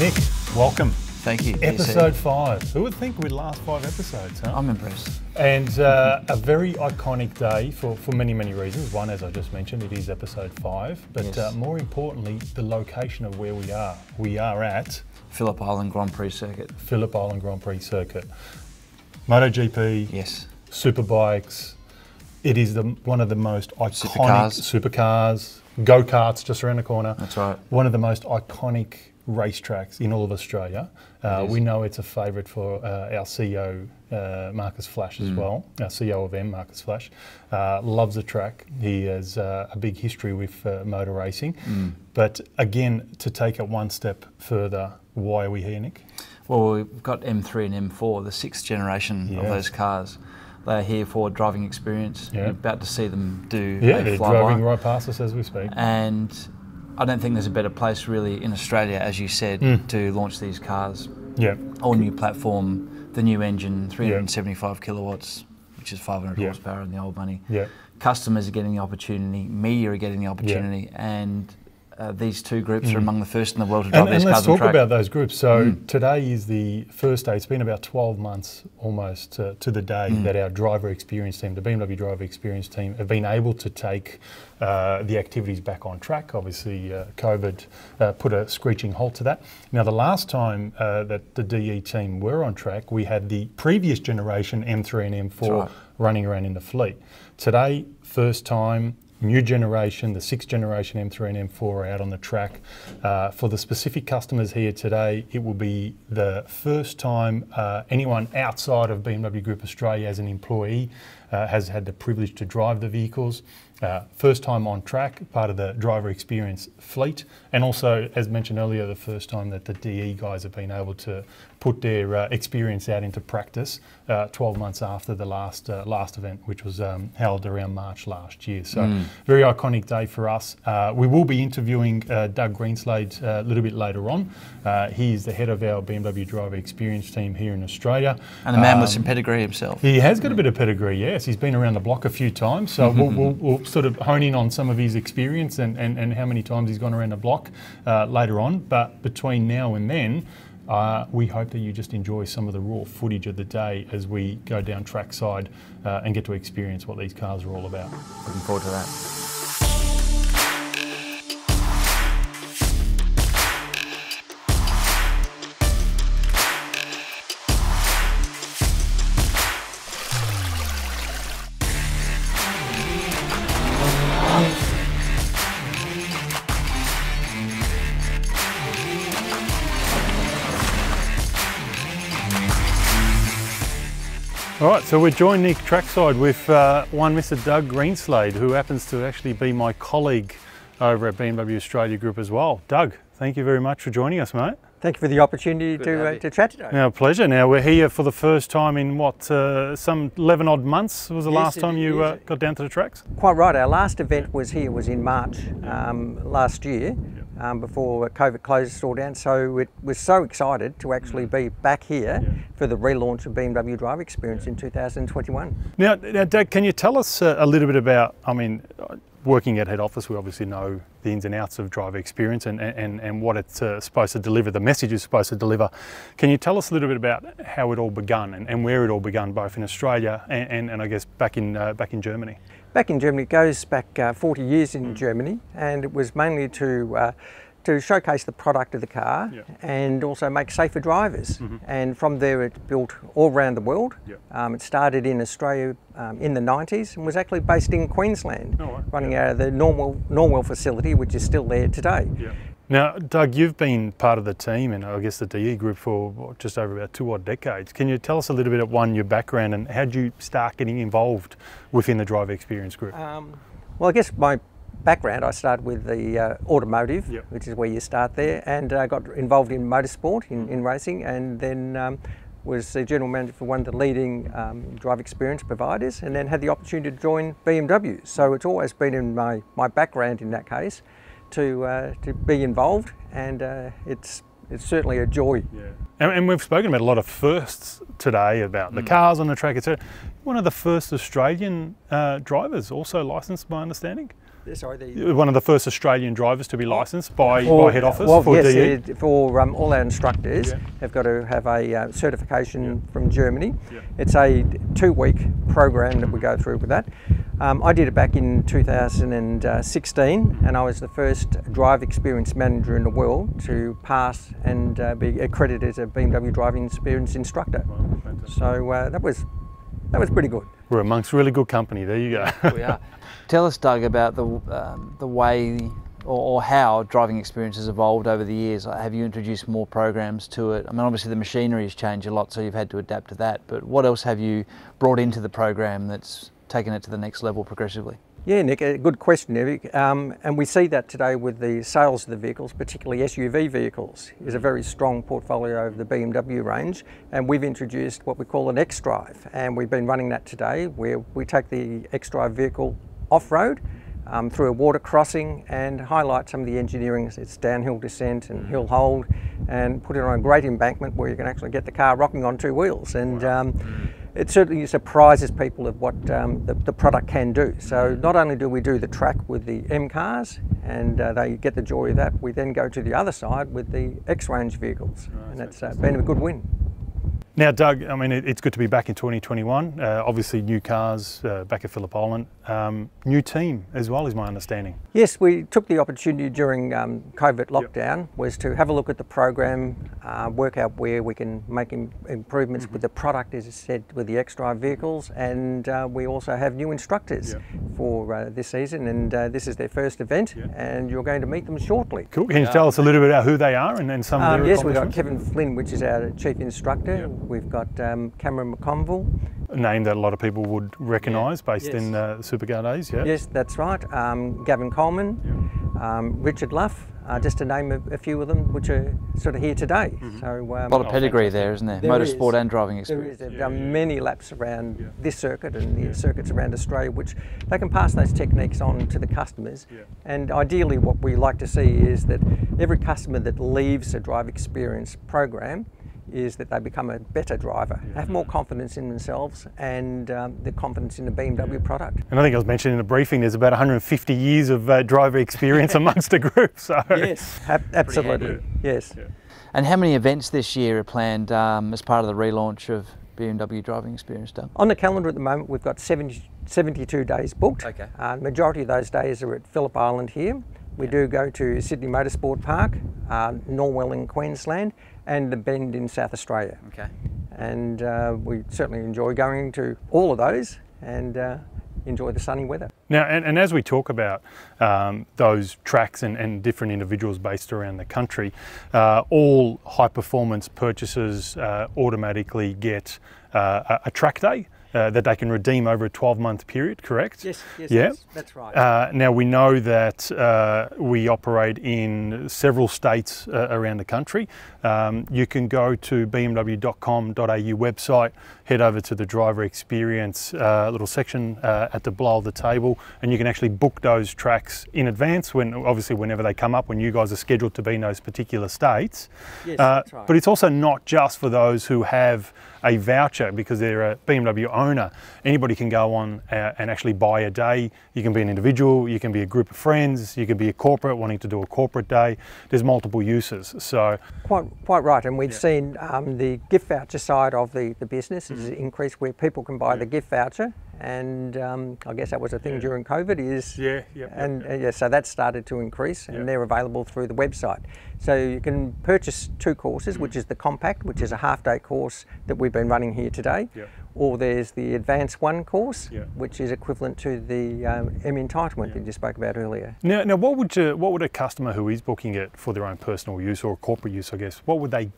Nick, welcome. Thank you. Episode 5. Who would think we'd last 5 episodes, huh? I'm impressed. And a very iconic day for many, many reasons. One, as I just mentioned, it is episode 5. But yes. More importantly, the location of where we are. We are at... Phillip Island Grand Prix Circuit. Phillip Island Grand Prix Circuit. MotoGP. Yes. Superbikes. It is one of the most iconic supercars. Go-karts just around the corner. That's right. One of the most iconic racetracks in all of Australia. We know it's a favourite for our CEO, Marcus Flash, as well. Our CEO of M, Marcus Flash, loves the track. He has a big history with motor racing. But again, to take it one step further, why are we here, Nick? Well, we've got M3 and M4, the 6th generation of those cars. They're here for driving experience. You're about to see them do they're driving right past us as we speak. And I don't think there's a better place really in Australia, as you said, to launch these cars. Yeah. All new platform, the new engine, 375 kilowatts, which is 500 horsepower in the old money. Yeah. Customers are getting the opportunity, media are getting the opportunity, and these two groups are among the first in the world to drive these cars on track. And let's talk about those groups. So today is the first day. It's been about 12 months almost to the day that our driver experience team, the BMW Driver Experience team, have been able to take the activities back on track. Obviously, COVID put a screeching halt to that. Now, the last time that the DE team were on track, we had the previous generation M3 and M4 running around in the fleet. Today, first time, new generation, the 6th generation M3 and M4 are out on the track. For the specific customers here today, it will be the first time anyone outside of BMW Group Australia as an employee has had the privilege to drive the vehicles. First time on track, part of the driver experience fleet. And also, as mentioned earlier, the first time that the DE guys have been able to put their experience out into practice 12 months after the last event, which was held around March last year. So very iconic day for us. We will be interviewing Doug Greenslade a little bit later on. He is the head of our BMW Driver Experience team here in Australia. And the man with some pedigree himself. He has got a bit of pedigree, yes. He's been around the block a few times, so we'll sort of hone in on some of his experience and how many times he's gone around the block later on. But between now and then, we hope that you just enjoy some of the raw footage of the day as we go down trackside and get to experience what these cars are all about. Looking forward to that. All right, so we're joined, Nick, trackside with one Mr. Doug Greenslade, who happens to actually be my colleague over at BMW Australia Group as well. Doug, thank you very much for joining us, mate. Thank you for the opportunity to chat today. Our pleasure. Now, we're here for the first time in, what, some 11 odd months was the last time you got down to the tracks? Quite right. Our last event was here, was in March last year, before COVID closed it all down. So it was so excited to actually be back here for the relaunch of BMW Driver Experience in 2021. Now, Doug, can you tell us a little bit about, I mean, working at head office, we obviously know the ins and outs of driver experience and what it's supposed to deliver, the message it's supposed to deliver. Can you tell us a little bit about how it all begun and where it all begun, both in Australia and I guess back in Germany? Back in Germany, it goes back 40 years in Germany, and it was mainly to showcase the product of the car and also make safer drivers. And from there it built all around the world. It started in Australia in the 90s and was actually based in Queensland, running out of the Norwell facility, which is still there today. Now, Doug, you've been part of the team and I guess the DE group for just over about 2 odd decades. Can you tell us a little bit about your background and how did you start getting involved within the Driver Experience Group? Well, I guess my background, I started with the automotive, which is where you start there, and I got involved in motorsport, in racing, and then was the general manager for one of the leading driver experience providers, and then had the opportunity to join BMW. So it's always been in my background in that case to be involved, and it's certainly a joy. And we've spoken about a lot of firsts today about the cars on the track, etc. One of the first Australian drivers also licensed, by understanding. One of the first Australian drivers to be licensed by head office for DE. Yes, for all our instructors have got to have a certification from Germany. Yeah. It's a 2-week program that we go through with that. I did it back in 2016, and I was the first drive experience manager in the world to pass and be accredited as a BMW Driving Experience instructor. Wow, so that was pretty good. We're amongst really good company. There you go. We are. Tell us, Doug, about the way or how driving experience has evolved over the years. Have you introduced more programs to it? I mean, obviously the machinery has changed a lot, so you've had to adapt to that. But what else have you brought into the program that's taking it to the next level progressively? Yeah, Nick, a good question, Nick. And we see that today with the sales of the vehicles, particularly SUV vehicles, is a very strong portfolio of the BMW range. And we've introduced what we call an X-Drive, and we've been running that today, where we take the X-Drive vehicle off-road through a water crossing and highlight some of the engineering. It's downhill descent and hill hold, and put it on a great embankment where you can actually get the car rocking on two wheels. And it certainly surprises people of what the product can do. So not only do we do the track with the M cars, and they get the joy of that, we then go to the other side with the X-Range vehicles, and that's been a good win. Now, Doug, I mean, it's good to be back in 2021. Obviously, new cars back at Phillip Island. New team as well, is my understanding. Yes, we took the opportunity during COVID lockdown was to have a look at the program, work out where we can make improvements with the product, as I said, with the X-Drive vehicles. And we also have new instructors for this season, and this is their first event, and you're going to meet them shortly. Cool. Can you tell us a little bit about who they are and some of their accomplishments? Yes, we've got Kevin Flynn, which is our chief instructor. Yeah. We've got Cameron McConville. A name that a lot of people would recognise based in Supercar days, Yes, that's right. Gavin Coleman, Richard Luff, just to name a few of them, which are sort of here today. So, a lot of pedigree there, isn't there? Motorsport and driving experience. There is. They've done many laps around this circuit and the circuits around Australia, which they can pass those techniques on to the customers. And ideally what we like to see is that every customer that leaves a drive experience program is that they become a better driver, have more confidence in themselves and the confidence in the BMW product. And I think I was mentioning in the briefing, there's about 150 years of driver experience amongst the group, so. Yes, absolutely, yes. Yeah. And how many events this year are planned as part of the relaunch of BMW Driving Experience, Doug? On the calendar at the moment, we've got 72 days booked. Okay. Majority of those days are at Phillip Island here. We do go to Sydney Motorsport Park, Norwell in Queensland, and The Bend in South Australia. Okay. And we certainly enjoy going to all of those and enjoy the sunny weather. Now, and as we talk about those tracks and different individuals based around the country, all high performance purchasers automatically get a track day that they can redeem over a 12-month period, correct? Yes, that's right. Now, we know that we operate in several states around the country. You can go to bmw.com.au website, head over to the driver experience little section at the below the table, and you can actually book those tracks in advance, when obviously whenever they come up, when you guys are scheduled to be in those particular states. Yes, that's right. But it's also not just for those who have a voucher, because they're a BMW owner. Anybody can go on and actually buy a day. You can be an individual, you can be a group of friends, you can be a corporate wanting to do a corporate day. There's multiple uses, so. Quite right, and we've seen the gift voucher side of the business is increased, where people can buy the gift voucher, and I guess that was a thing during COVID is. So that started to increase, and they're available through the website. So you can purchase two courses, which is the compact, which is a half-day course that we've been running here today, or there's the advanced one course, which is equivalent to the M entitlement that you spoke about earlier. Now what would a customer who is booking it for their own personal use or corporate use, I guess, what would they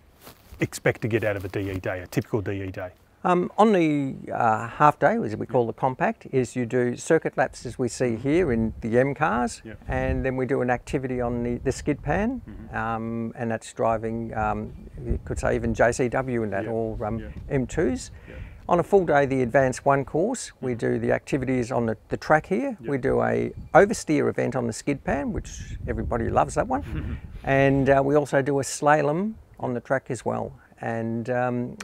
expect to get out of a DE day, a typical DE day? On the half day, as we call the compact, is you do circuit laps as we see here in the M cars, and then we do an activity on the skid pan, and that's driving, you could say even JCW in that, or M2s. On a full day, the advanced one course, we do the activities on the track here. We do a oversteer event on the skid pan, which everybody loves that one. And we also do a slalom on the track as well. and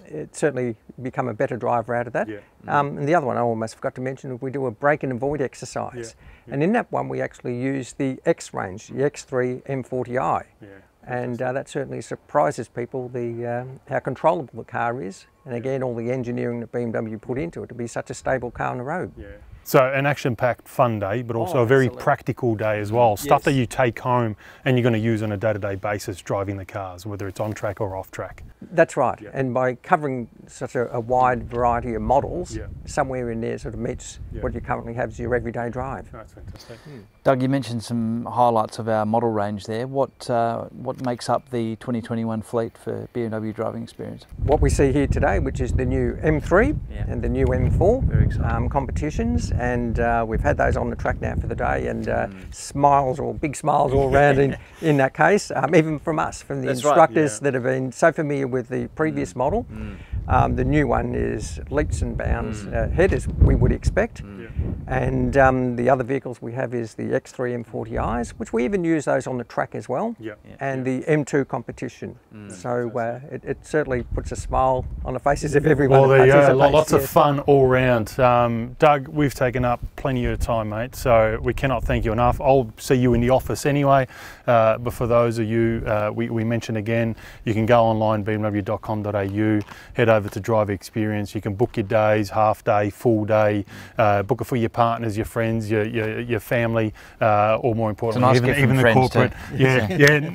it's certainly become a better driver out of that. Yeah. And the other one I almost forgot to mention, we do a brake and avoid exercise. Yeah. And in that one, we actually use the X range, the X3 M40i. Yeah. And that certainly surprises people, how controllable the car is. And again, all the engineering that BMW put into it to be such a stable car on the road. Yeah. So an action-packed fun day, but also a very practical day as well. Stuff that you take home and you're going to use on a day-to-day basis driving the cars, whether it's on track or off track. That's right. Yeah. And by covering such a wide variety of models, somewhere in there sort of meets what you currently have as your everyday drive. That's fantastic. Mm. Doug, you mentioned some highlights of our model range there. What makes up the 2021 fleet for BMW Driving Experience? What we see here today, which is the new M3 and the new M4 competitions. And we've had those on the track now for the day, and smiles, or big smiles all around in that case, even from us, from the instructors that have been so familiar with the previous model. The new one is leaps and bounds ahead, as we would expect. And the other vehicles we have is the X3 M40Is, which we even use those on the track as well, and the M2 competition. So it certainly puts a smile on the faces of everyone. Well, there you go. Lots of fun all round. Doug, we've taken up plenty of time, mate, so we cannot thank you enough. I'll see you in the office anyway, but for those of you, we mentioned again, you can go online, bmw.com.au, head over to Drive Experience, you can book your days, half day, full day, book it for your partners, your friends, your family, or more importantly, even the corporate.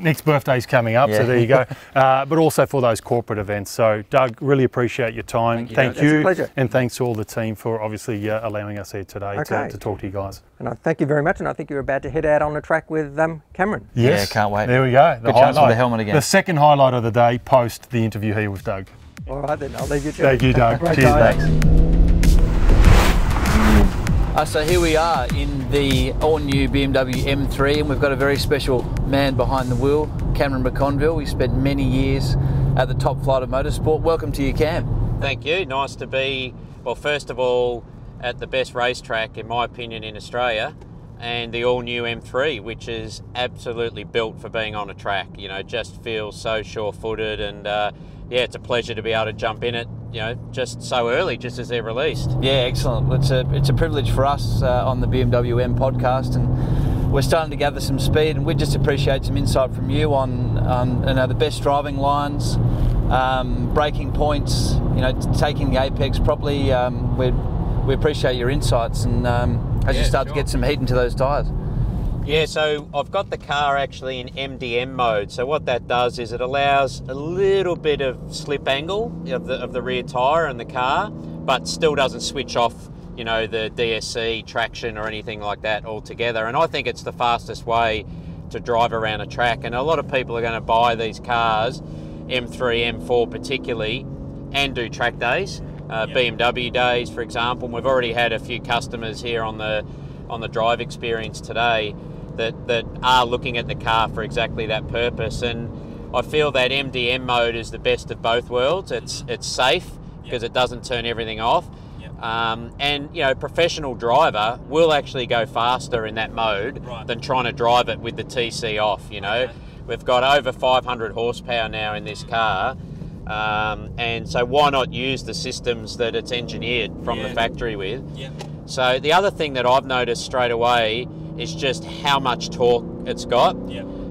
Nick's birthday's coming up, so there you go. But also for those corporate events. So Doug, really appreciate your time. Thank you. It's a pleasure. And thanks to all the team for obviously allowing us here today to talk to you guys. And I thank you very much, and I think you're about to head out on the track with Cameron. Yes. Yeah, can't wait. There we go. The highlight. Chance for the helmet again. The second highlight of the day post the interview here with Doug. All right then, I'll leave you to it. Thank you, Doug. Cheers, thanks. So here we are in the all-new BMW M3, and we've got a very special man behind the wheel, Cameron McConville. He spent many years at the top flight of motorsport. Welcome to you, Cam. Thank you. Nice to be, well, first of all, at the best racetrack, in my opinion, in Australia, and the all-new M3, which is absolutely built for being on a track. You know, just feels so sure-footed, and it's a pleasure to be able to jump in it, you know, just so early, just as they're released. Yeah, excellent. It's a privilege for us on the BMW M podcast, and we're starting to gather some speed, and we just appreciate some insight from you on the best driving lines, braking points, you know, taking the apex properly. We appreciate your insights, and as you start to get some heat into those tyres. Yeah, so I've got the car actually in MDM mode. So what that does is it allows a little bit of slip angle of the rear tyre and the car, but still doesn't switch off, you know, the DSC traction or anything like that altogether. And I think it's the fastest way to drive around a track. And a lot of people are going to buy these cars, M3, M4 particularly, and do track days, BMW days, for example. And we've already had a few customers here on the Drive Experience today that are looking at the car for exactly that purpose. And I feel that MDM mode is the best of both worlds. It's safe because it doesn't turn everything off. And, you know, a professional driver will actually go faster in that mode than trying to drive it with the TC off, you know. Okay. We've got over 500 horsepower now in this car. And so why not use the systems that it's engineered from the factory with? Yeah. So the other thing that I've noticed straight away is just how much torque it's got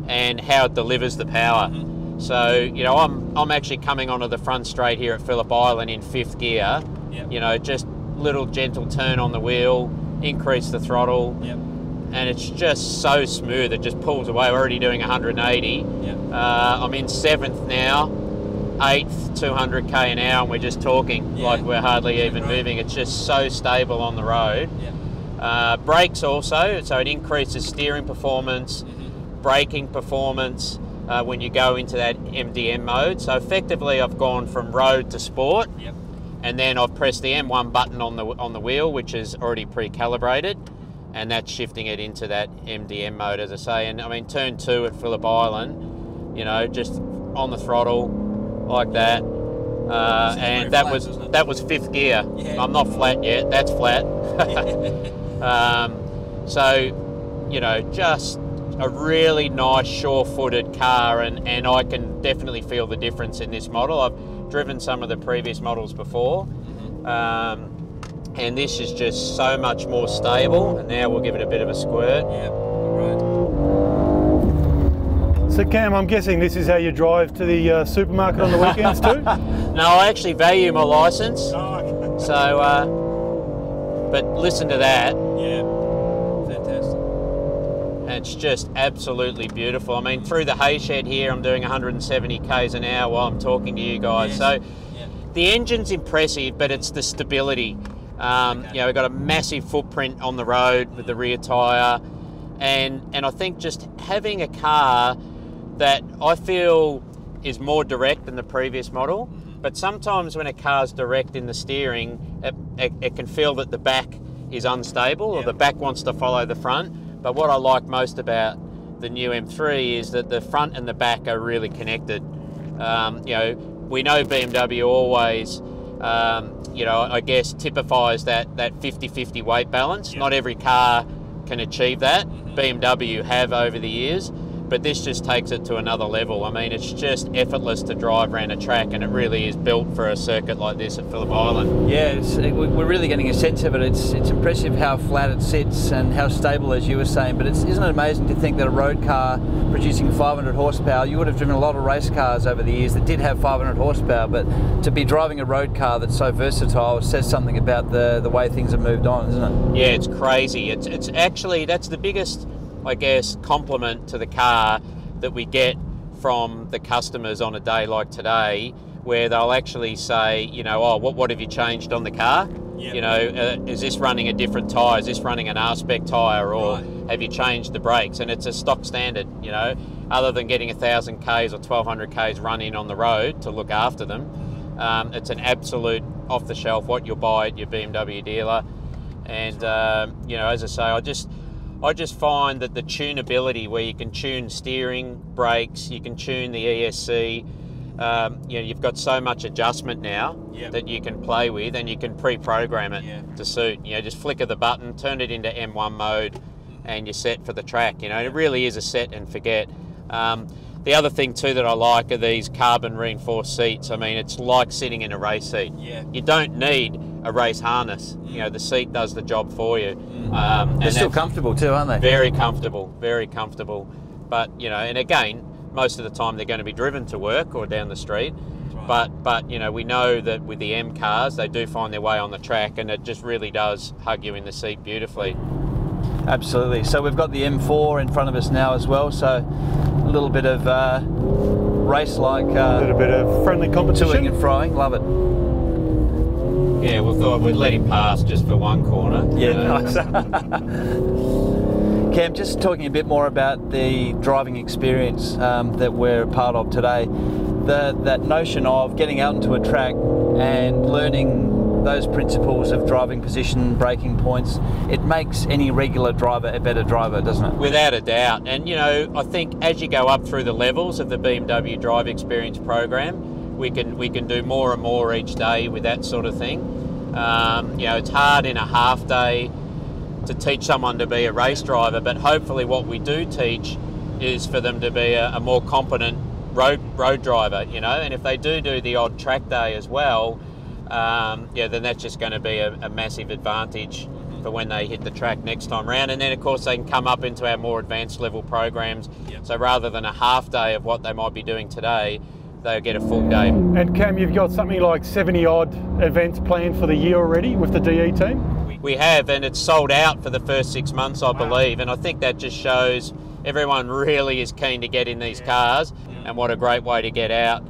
and how it delivers the power. So, you know, I'm actually coming onto the front straight here at Phillip Island in 5th gear. You know, just little gentle turn on the wheel, increase the throttle, and it's just so smooth. It just pulls away. We're already doing 180. I'm in 7th now, 8th, 200k an hour, and we're just talking like we're hardly even moving. It's just so stable on the road. Brakes also, so it increases steering performance, braking performance when you go into that MDM mode. So effectively I've gone from road to sport, and then I've pressed the M1 button on the wheel, which is already pre-calibrated, and that's shifting it into that MDM mode, as I say. And I mean, turn 2 at Phillip Island, you know, just on the throttle like that, and that was 5th gear. I'm not flat yet, that's flat. So, you know, just a really nice sure-footed car, and I can definitely feel the difference in this model. I've driven some of the previous models before, and this is just so much more stable. And now we'll give it a bit of a squirt. Yeah, right. So Cam, I'm guessing this is how you drive to the supermarket on the weekends too? No, I actually value my licence. Oh, okay. So, but listen to that. Yeah. It's just absolutely beautiful. I mean, through the hay shed here, I'm doing 170 k's an hour while I'm talking to you guys. Yes. So yeah, the engine's impressive, but it's the stability. Okay. You know, we've got a massive footprint on the road with the rear tyre. And I think just having a car that I feel is more direct than the previous model, but sometimes when a car's direct in the steering, it can feel that the back is unstable, or the back wants to follow the front. But what I like most about the new M3 is that the front and the back are really connected. You know, we know BMW always, you know, I guess typifies that 50-50 weight balance. Not every car can achieve that. BMW have over the years, but this just takes it to another level. I mean, it's just effortless to drive around a track, and it really is built for a circuit like this at Phillip Island. Yeah, we're really getting a sense of it. It's impressive how flat it sits and how stable, as you were saying, but isn't it amazing to think that a road car producing 500 horsepower, you would have driven a lot of race cars over the years that did have 500 horsepower, but to be driving a road car that's so versatile says something about the way things have moved on, isn't it? Yeah, it's crazy. It's actually, that's the biggest, I guess, compliment to the car that we get from the customers on a day like today, where they'll actually say, you know, oh, what have you changed on the car? Yep. You know, is this running a different tyre? Is this running an R-Spec tyre? Or have you changed the brakes? And it's a stock standard, you know, other than getting 1,000 Ks or 1,200 Ks run in on the road to look after them. It's an absolute off-the-shelf, what you'll buy at your BMW dealer. And, you know, as I say, I just find that the tunability, where you can tune steering, brakes, you can tune the ESC, you know, you've got so much adjustment now that you can play with, and you can pre-program it to suit. You know, just flick of the button, turn it into M1 mode, and you're set for the track. You know, it really is a set and forget. The other thing too that I like are these carbon reinforced seats. I mean, it's like sitting in a race seat. Yeah. You don't need a race harness. You know, the seat does the job for you. They're still comfortable too, aren't they? Very comfortable. But, you know, and again, most of the time they're going to be driven to work or down the street. Right. But you know, we know that with the M cars, they do find their way on the track, and it just really does hug you in the seat beautifully. Absolutely. So we've got the M4 in front of us now as well, so a little bit of race-like... a little bit of friendly competition. Toing and frying, love it. Yeah, we thought we'd let him pass just for one corner. Yeah, nice. Cam, just talking a bit more about the driving experience that we're a part of today. That notion of getting out into a track and learning those principles of driving position, braking points, it makes any regular driver a better driver, doesn't it? Without a doubt. And, you know, I think as you go up through the levels of the BMW Drive Experience program, we can do more and more each day with that sort of thing. You know, it's hard in a half day to teach someone to be a race driver, but hopefully what we do teach is for them to be a more competent road driver, you know, and if they do the odd track day as well, yeah, then that's just going to be a massive advantage for when they hit the track next time round. And then, of course, they can come up into our more advanced level programs. Yep. So rather than a half day of what they might be doing today, they'll get a full day. And Cam, you've got something like 70-odd events planned for the year already with the DE team? We have, and it's sold out for the first 6 months, I believe. And I think that just shows everyone really is keen to get in these cars, and what a great way to get out.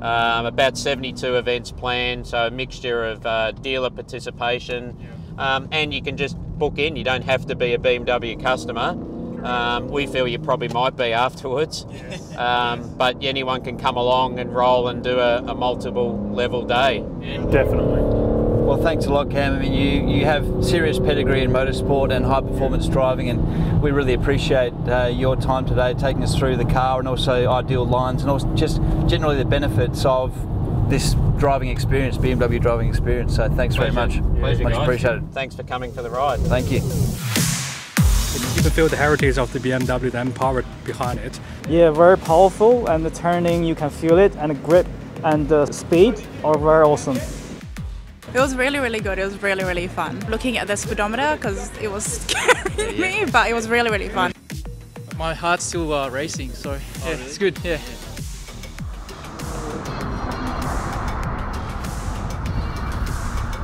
About 72 events planned, so a mixture of dealer participation, and you can just book in. You don't have to be a BMW customer. We feel you probably might be afterwards, but anyone can come along and roll and do a multiple level day. Yeah. Definitely. Well, thanks a lot, Cam. I mean, you have serious pedigree in motorsport and high performance driving, and we really appreciate your time today, taking us through the car and also ideal lines, and also just generally the benefits of this driving experience, BMW driving experience. So thanks very much. Pleasure, much appreciated. Thanks for coming for the ride. Thank you. can feel the heritage of the BMW, the power behind it. Yeah, very powerful, and the turning, you can feel it, and the grip and the speed are very awesome. It was really, really good. It was really, really fun. Looking at the speedometer, because it was scaring me, but it was really, really fun. My heart's still racing, so yeah, oh, really? It's good. Yeah.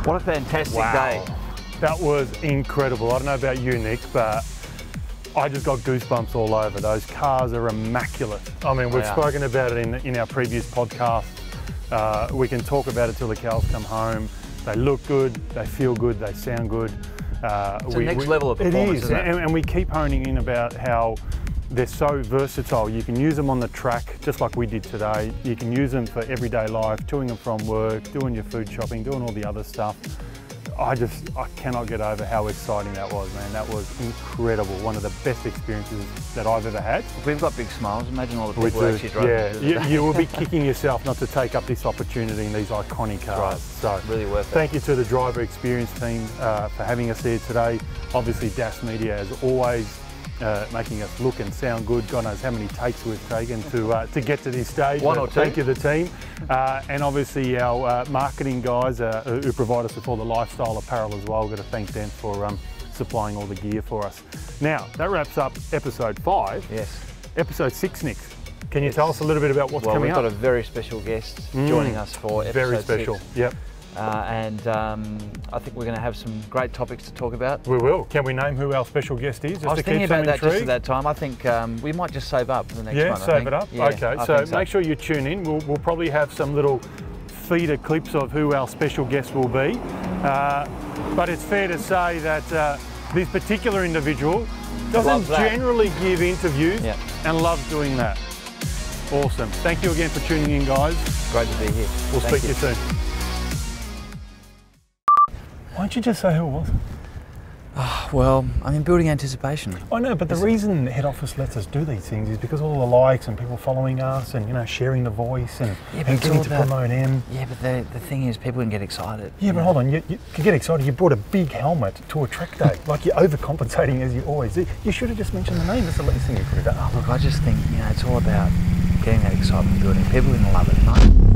What a fantastic day. That was incredible. I don't know about you, Nick, but I just got goosebumps all over. Those cars are immaculate. I mean, we've spoken about it in our previous podcast. We can talk about it till the cows come home. They look good, they feel good, they sound good. It's the next level of performance. It is, isn't it? And we keep honing in about how they're so versatile. You can use them on the track, just like we did today. You can use them for everyday life, to and from work, doing your food shopping, doing all the other stuff. I cannot get over how exciting that was, man. That was incredible. One of the best experiences that I've ever had. We've got big smiles. Imagine all the people actually driving. Yeah, you will be kicking yourself not to take up this opportunity in these iconic cars. Right. So really worth it. Thank you to the Driver Experience team for having us here today. Obviously, DAS Media, as always, making us look and sound good. God knows how many takes we've taken to get to this stage. One or two. Thank you to the team. And obviously our marketing guys who provide us with all the lifestyle apparel as well. We've got to thank them for supplying all the gear for us. Now, that wraps up episode 5. Yes. Episode 6, Nick. Can you tell us a little bit about what's coming up? Well, we've got a very special guest joining us for episode 6. Very special, yep. I think we're going to have some great topics to talk about. We will. Can we name who our special guest is? Just I was thinking about that just at that time. I think we might just save up for the next one. Save it up. Yeah, okay, so make sure you tune in. We'll probably have some little feeder clips of who our special guest will be. But it's fair to say that this particular individual doesn't generally give interviews and loves doing that. Awesome. Thank you again for tuning in, guys. Great to be here. We'll speak to you soon. Why don't you just say who it was? Oh, well, I mean, building anticipation. I know, but the reason head office lets us do these things is because all the likes and people following us and, you know, sharing the voice and getting to promote him. Yeah, but the thing is, people can get excited. Yeah, but hold on, you can get excited. You brought a big helmet to a track day. Like, you're overcompensating as you always do. You should have just mentioned the name. That's the least thing you could have done. Oh, look, I just think, you know, it's all about getting that excitement building. People are going to love it.